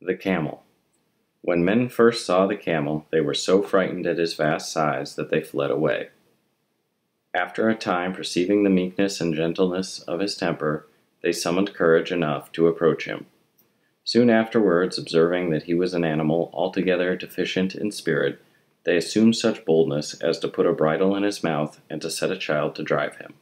The Camel. When men first saw the camel, they were so frightened at his vast size that they fled away. After a time, perceiving the meekness and gentleness of his temper, they summoned courage enough to approach him. Soon afterwards, observing that he was an animal altogether deficient in spirit, they assumed such boldness as to put a bridle in his mouth and to set a child to drive him.